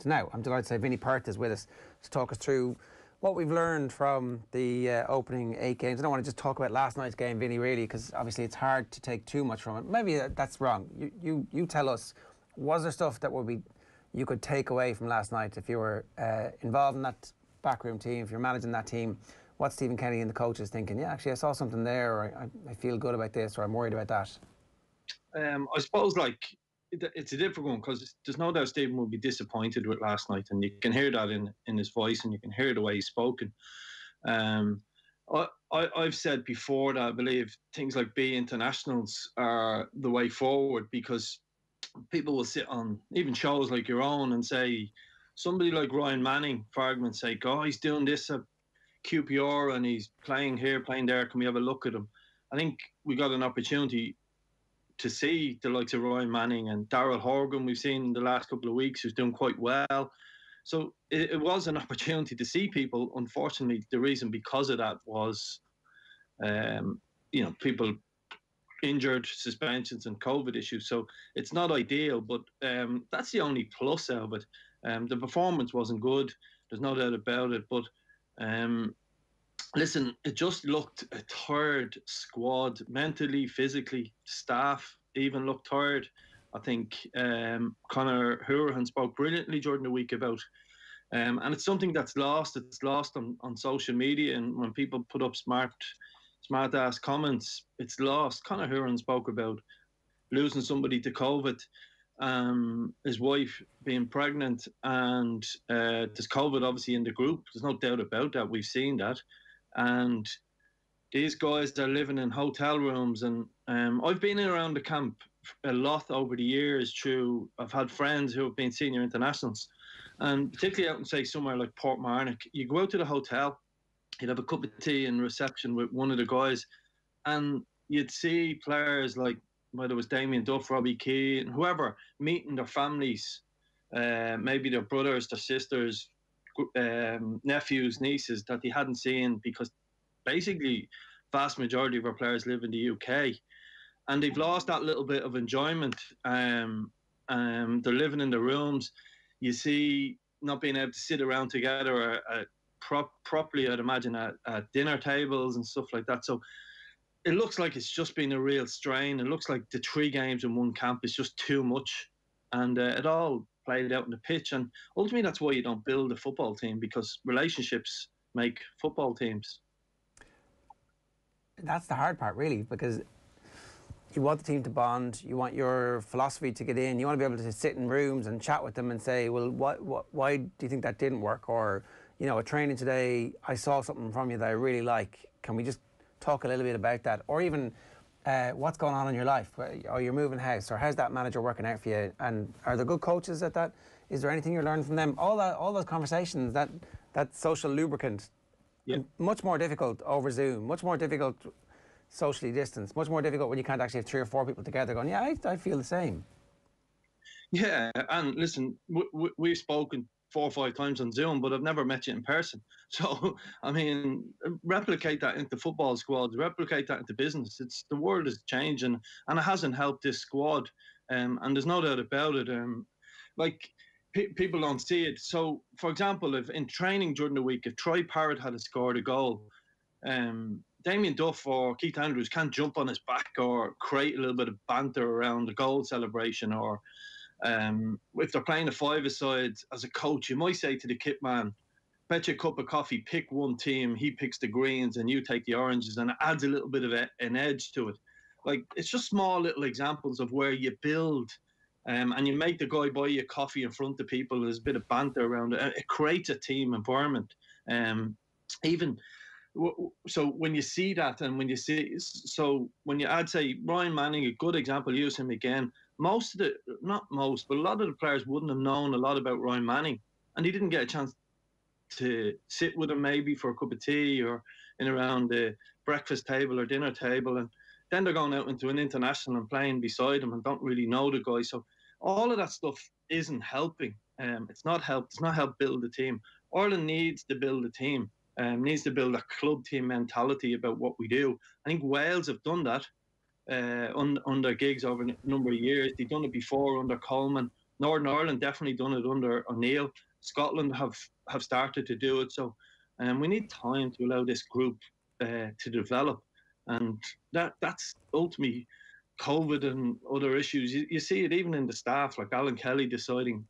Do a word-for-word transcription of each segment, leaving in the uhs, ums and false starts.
And now I'm delighted to say Vinnie Perth is with us to talk us through what we've learned from the uh, opening eight games. I don't want to just talk about last night's game, Vinnie, really, because obviously it's hard to take too much from it. Maybe that's wrong. You, you, you tell us, was there stuff that would be, you could take away from last night if you were uh, involved in that backroom team, if you're managing that team? What Stephen Kenny and the coaches thinking? Yeah, actually, I saw something there, or I, I feel good about this, or I'm worried about that. Um, I suppose, like, it, it's a difficult one because there's no doubt Stephen will be disappointed with last night, and you can hear that in, in his voice, and you can hear the way he's spoken. Um, I, I, I've said before that I believe things like B internationals are the way forward, because people will sit on even shows like your own and say, somebody like Ryan Manning, for argument's sake, oh, he's doing this at Q P R and he's playing here, playing there. Can we have a look at him? I think we got an opportunity to see the likes of Ryan Manning and Darryl Horgan, we've seen in the last couple of weeks, who's doing quite well. So it, it was an opportunity to see people. Unfortunately, the reason because of that was, um, you know, people injured, suspensions and COVID issues. So it's not ideal, but um, that's the only plus out of it. Um, the performance wasn't good. There's no doubt about it, but Um, listen, it just looked a tired squad, mentally, physically. Staff even looked tired. I think um, Conor Hourihane spoke brilliantly during the week about, um, and it's something that's lost. It's lost on, on social media, and when people put up smart, smart-ass comments, it's lost. Conor Hourihane spoke about losing somebody to COVID, Um, his wife being pregnant, and uh, there's COVID obviously in the group. There's no doubt about that. We've seen that, and these guys are living in hotel rooms. And um, I've been in around the camp a lot over the years. Through I've had friends who have been senior internationals, and particularly out in, say, somewhere like Port Marnock, you go out to the hotel, you'd have a cup of tea and reception with one of the guys, and you'd see players like, whether it was Damien Duff, Robbie Keane, whoever, meeting their families, uh, maybe their brothers, their sisters, um, nephews, nieces that they hadn't seen, because basically vast majority of our players live in the U K, and they've lost that little bit of enjoyment. Um, um, they're living in their rooms. You see, not being able to sit around together uh, prop properly, I'd imagine, at, at dinner tables and stuff like that. So it looks like it's just been a real strain. It looks like the three games in one camp is just too much. And uh, it all played out on the pitch. And ultimately, that's why you don't build a football team, because relationships make football teams. That's the hard part, really, because you want the team to bond. You want your philosophy to get in. You want to be able to sit in rooms and chat with them and say, well, what, what, why do you think that didn't work? Or, you know, at training today, I saw something from you that I really like. Can we just talk a little bit about that? Or even uh, what's going on in your life, or you're moving house, or how's that manager working out for you, and are there good coaches at that? Is there anything you're learning from them? All that, all those conversations, that that social lubricant, yeah. Much more difficult over Zoom, much more difficult socially distanced, much more difficult when you can't actually have three or four people together going, yeah, I, I feel the same. Yeah, and listen, w w we've spoken four or five times on Zoom, but I've never met you in person. So, I mean, replicate that into football squads, replicate that into business. It's, the world is changing, and it hasn't helped this squad. Um, and there's no doubt about it. Um, like, pe people don't see it. So, for example, if in training during the week, if Troy Parrott had scored a goal, um, Damien Duff or Keith Andrews can't jump on his back or create a little bit of banter around the goal celebration. Or Um, if they're playing a five-a-side, as a coach, you might say to the kit man, bet you a cup of coffee, pick one team, he picks the greens and you take the oranges, and it adds a little bit of a, an edge to it. Like, it's just small little examples of where you build um, and you make the guy buy you coffee in front of people. There's a bit of banter around it. It creates a team environment. Um, even so, when you see that, and when you see, so when you add, say, Ryan Manning, a good example, use him again. Most of the, not most, but a lot of the players wouldn't have known a lot about Ryan Manning, and he didn't get a chance to sit with him maybe for a cup of tea or in around the breakfast table or dinner table, and then they're going out into an international and playing beside him and don't really know the guy. So all of that stuff isn't helping. Um, it's not helped. It's not helped build the team. Ireland needs to build a team. Um, needs to build a club team mentality about what we do. I think Wales have done that. Uh, on, on their gigs over a number of years. They've done it before under Coleman. Northern Ireland definitely done it under O'Neill. Scotland have, have started to do it. So um, we need time to allow this group uh, to develop. And that that's ultimately COVID and other issues. You, you see it even in the staff, like Alan Kelly deciding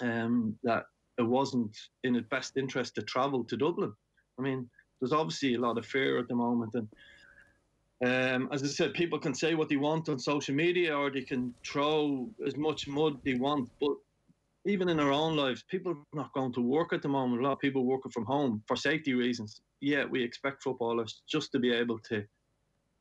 um, that it wasn't in his best interest to travel to Dublin. I mean, there's obviously a lot of fear at the moment. And um, as I said, people can say what they want on social media or they can throw as much mud they want. But even in our own lives, people are not going to work at the moment. A lot of people working from home for safety reasons. Yeah, we expect footballers just to be able to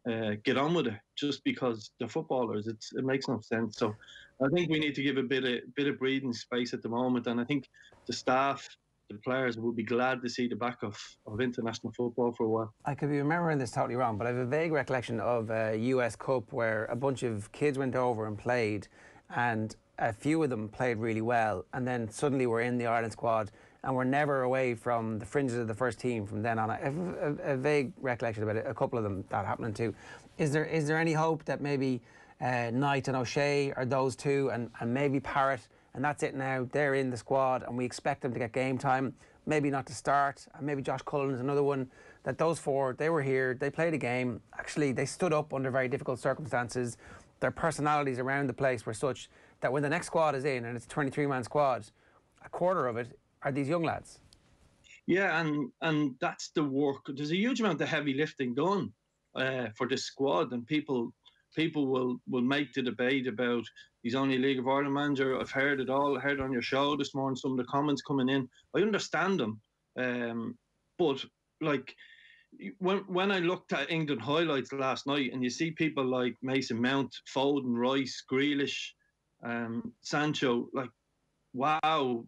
uh, get on with it just because they're footballers. It's, it makes no sense. So I think we need to give a bit of, bit of breathing space at the moment. And I think the staff, the players will be glad to see the back of, of international football for a while. I could be remembering this totally wrong, but I have a vague recollection of a U S Cup where a bunch of kids went over and played, and a few of them played really well, and then suddenly we're in the Ireland squad and we're never away from the fringes of the first team from then on. I have a, a vague recollection about it, a couple of them that happening too. Is there is there any hope that maybe uh, Knight and O'Shea are those two, and, and maybe Parrott, and that's it now, they're in the squad and we expect them to get game time, maybe not to start, and maybe Josh Cullen is another one, that those four, they were here, they played a game, actually they stood up under very difficult circumstances, their personalities around the place were such that when the next squad is in, and it's a twenty-three man squad, a quarter of it are these young lads. Yeah, and, and that's the work. There's a huge amount of heavy lifting done uh, for this squad, and people... People will, will make the debate about he's only a League of Ireland manager. I've heard it all. I heard it on your show this morning, some of the comments coming in. I understand them. Um, but, like, when when I looked at England highlights last night and you see people like Mason Mount, Foden, Rice, Grealish, um, Sancho, like, wow,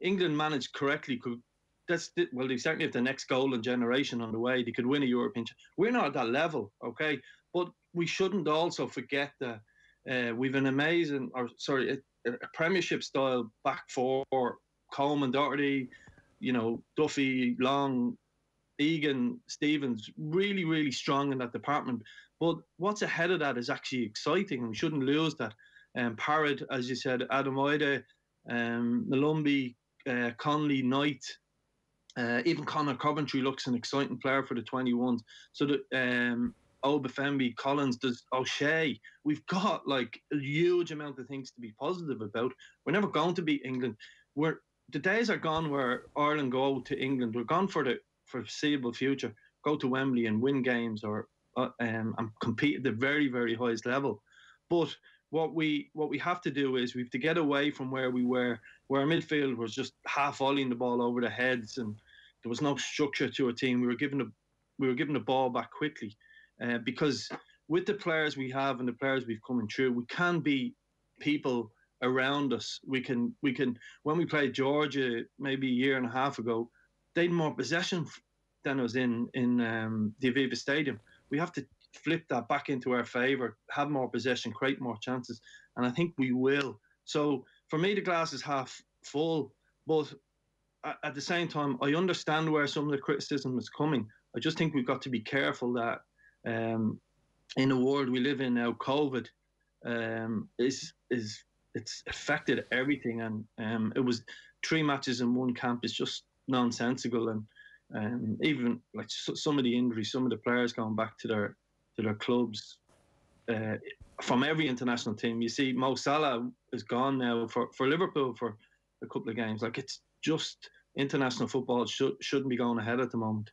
England managed correctly. Could, that's Well, they certainly have the next golden generation on the way. They could win a European championship. We're not at that level, okay? But we shouldn't also forget that uh, we've an amazing, or sorry, a, a Premiership style back four: Coleman, Doherty, you know, Duffy, Long, Egan, Stevens. Really, really strong in that department. But what's ahead of that is actually exciting, and we shouldn't lose that. Um, Parrott, as you said, Adam Oide, um, Molumby, uh, Conley, Knight, uh, even Connor Coventry looks an exciting player for the twenty-ones. So that. Um, Obafemi, Collins, does O'Shea. We've got like a huge amount of things to be positive about. We're never going to beat England. We're, the days are gone where Ireland go to England. We're gone for the foreseeable future. Go to Wembley and win games or uh, um, and compete at the very, very highest level. But what we what we have to do is we have to get away from where we were, where our midfield was just half volleying the ball over the heads and there was no structure to our team. We were given the we were given the ball back quickly. Uh, because with the players we have and the players we've come in through, we can be people around us. We can, we can. When we played Georgia maybe a year and a half ago, they had more possession than us in in um, the Aviva Stadium. We have to flip that back into our favour, have more possession, create more chances, and I think we will. So for me, the glass is half full, but at the same time, I understand where some of the criticism is coming. I just think we've got to be careful that. Um, in the world we live in now, COVID um, is is it's affected everything, and um, it was three matches in one camp is just nonsensical, and um, even like so, some of the injuries, some of the players going back to their to their clubs uh, from every international team. You see, Mo Salah is gone now for for Liverpool for a couple of games. Like it's just international football should, shouldn't be going ahead at the moment.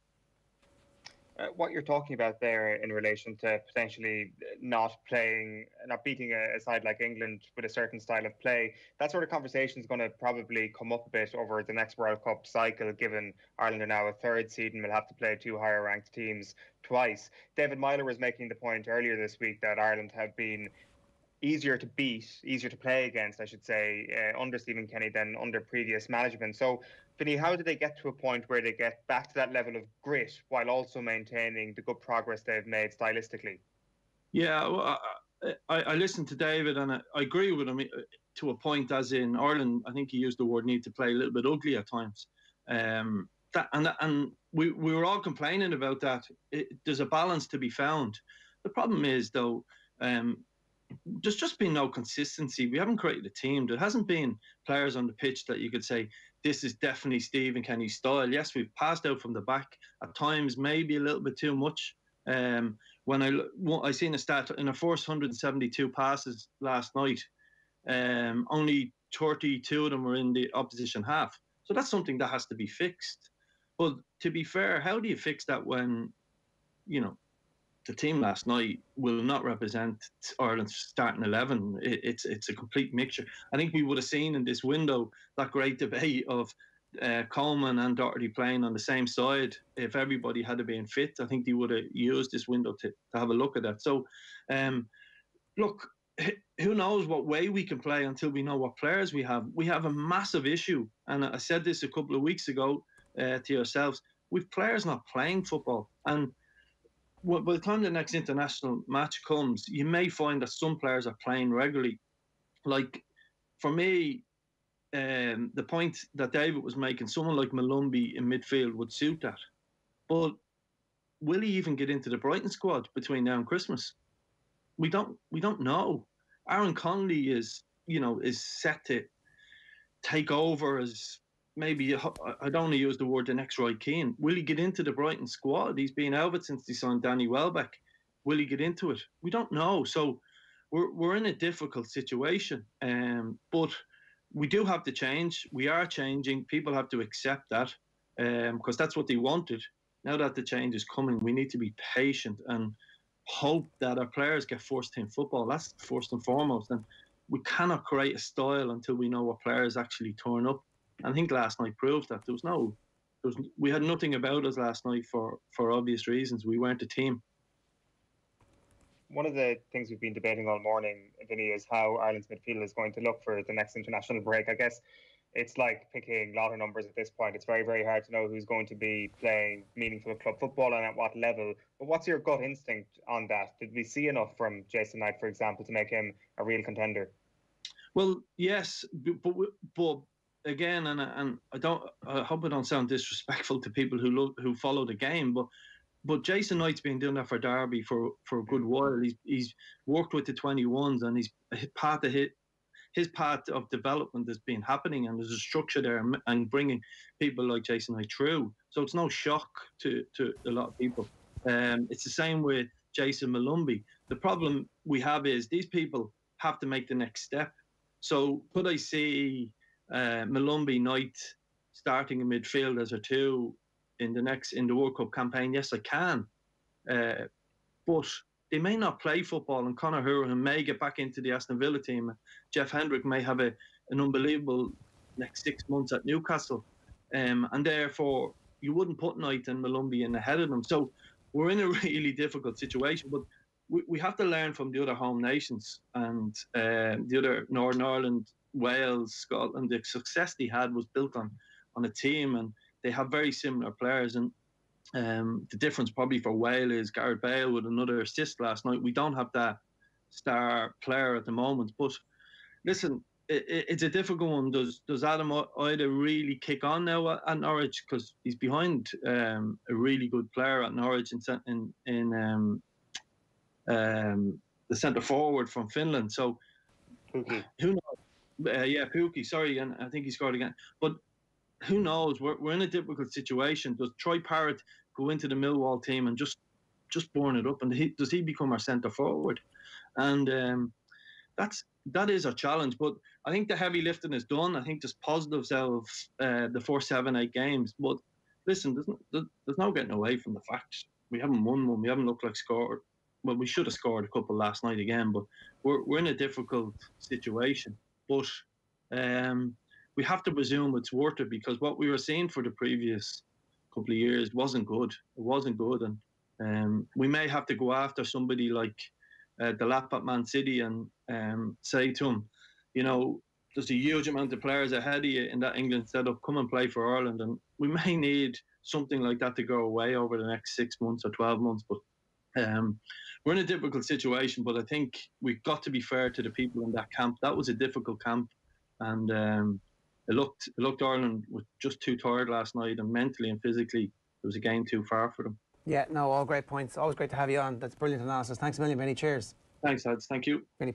Uh, what you're talking about there in relation to potentially not playing, not beating a, a side like England with a certain style of play, that sort of conversation is going to probably come up a bit over the next World Cup cycle, given Ireland are now a third seed and will have to play two higher ranked teams twice. David Myler was making the point earlier this week that Ireland have been easier to beat, easier to play against, I should say, uh, under Stephen Kenny than under previous management. So, Vinnie, how do they get to a point where they get back to that level of grit while also maintaining the good progress they've made stylistically? Yeah, well, I, I listened to David and I, I agree with him to a point, as in Ireland, I think he used the word need to play a little bit ugly at times. Um, that, and and we, we were all complaining about that. It, there's a balance to be found. The problem is, though, um, there's just been no consistency. We haven't created a team. There hasn't been players on the pitch that you could say, this is definitely Stephen Kenny's style. Yes, we've passed out from the back. At times, maybe a little bit too much. Um, when I, I seen a stat, in our first one hundred seventy-two passes last night, um, only thirty-two of them were in the opposition half. So that's something that has to be fixed. But to be fair, how do you fix that when, you know, the team last night will not represent Ireland's starting eleven. It, it's it's a complete mixture. I think we would have seen in this window that great debate of uh, Coleman and Doherty playing on the same side. If everybody had been fit, I think they would have used this window to, to have a look at that. So, um, look, who knows what way we can play until we know what players we have. We have a massive issue, and I said this a couple of weeks ago uh, to yourselves, with players not playing football. And well, by the time the next international match comes, you may find that some players are playing regularly. Like, for me, um, the point that David was making, someone like Molumby in midfield would suit that. But will he even get into the Brighton squad between now and Christmas? We don't. We don't know. Aaron Conley is, you know, is set to take over as, maybe, I'd only use the word, the next Roy Keane. Will he get into the Brighton squad? He's been out of it since he signed Danny Welbeck. Will he get into it? We don't know. So we're we're in a difficult situation. Um, but we do have to change. We are changing. People have to accept that um, because that's what they wanted. Now that the change is coming, we need to be patient and hope that our players get first-team football. That's first and foremost. And we cannot create a style until we know what players actually turn up. I think last night proved that. There was no, there was, we had nothing about us last night for, for obvious reasons. We weren't a team. One of the things we've been debating all morning, Vinny, is how Ireland's midfield is going to look for the next international break. I guess it's like picking lotto numbers at this point. It's very, very hard to know who's going to be playing meaningful club football and at what level. But what's your gut instinct on that? Did we see enough from Jason Knight, for example, to make him a real contender? Well, yes, but... but Again, and and I don't. I hope I don't sound disrespectful to people who lo who follow the game, but but Jason Knight's been doing that for Derby for for a good while. He's he's worked with the twenty-ones, and he's part of his his part of development has been happening, and there's a structure there, and, and bringing people like Jason Knight through. So it's no shock to to a lot of people. Um, it's the same with Jason Molumby. The problem we have is these people have to make the next step. So could I see Uh, Molumby, Knight starting in midfield as a two in the next in the World Cup campaign? Yes, I can, uh, but they may not play football, and Conor Hourihane may get back into the Aston Villa team. Jeff Hendrick may have a, an unbelievable next six months at Newcastle, um, and therefore you wouldn't put Knight and Molumby in ahead of them. So we're in a really difficult situation, but we, we have to learn from the other home nations and uh, the other Northern Ireland, Wales, Scotland. The success they had was built on on a team, and they have very similar players. And um, the difference probably for Wales is Gareth Bale with another assist last night. We don't have that star player at the moment. But listen, it, it, it's a difficult one. Does does Adam Oide really kick on now at, at Norwich, because he's behind um, a really good player at Norwich in in, in um, um, the centre forward from Finland? So okay. Who knows? Uh, yeah, Pukki, sorry, and I think he scored again. But who knows? We're, we're in a difficult situation. Does Troy Parrott go into the Millwall team and just just burn it up? And he, does he become our centre forward? And um, that's that is a challenge. But I think the heavy lifting is done. I think there's positives out of uh, the four, seven, eight games. But listen, there's no, there's no getting away from the fact we haven't won one. We haven't looked like scored. Well, we should have scored a couple last night again. But we're we're in a difficult situation. But um, we have to presume it's worth it, because what we were seeing for the previous couple of years wasn't good. It wasn't good. And um, we may have to go after somebody like uh, the lap at Man City and um, say to him, you know, there's a huge amount of players ahead of you in that England setup. Come and play for Ireland. And we may need something like that to go away over the next six months or twelve months. But um, we're in a difficult situation, but I think we've got to be fair to the people in that camp. That was a difficult camp, and um, it looked it looked Ireland was just too tired last night, and mentally and physically it was a game too far for them. Yeah, no, all great points. Always great to have you on. That's brilliant analysis. Thanks a million, Vinnie. Cheers. Thanks, lads. Thank you. Vinnie